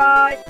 right.